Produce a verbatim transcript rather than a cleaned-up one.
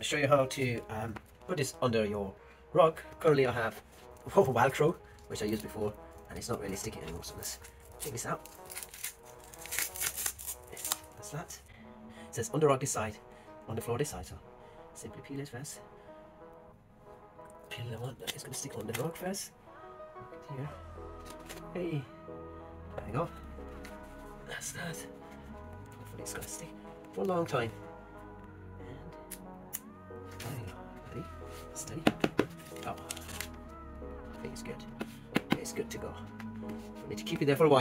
going to show you how to um, put this under your rug. Currently I have Wildcro, which I used before, and it's not really sticking anymore, so let's check this out. That's that. It says on the rug this side, on the floor this side, so simply peel it first. Peel the one that is going to stick on the rug first. Here. Hey! There we go. That's that. Hopefully it's going to stick for a long time. And there you go. Steady. Oh. I think it's good. It's good to go. We need to keep it there for a while.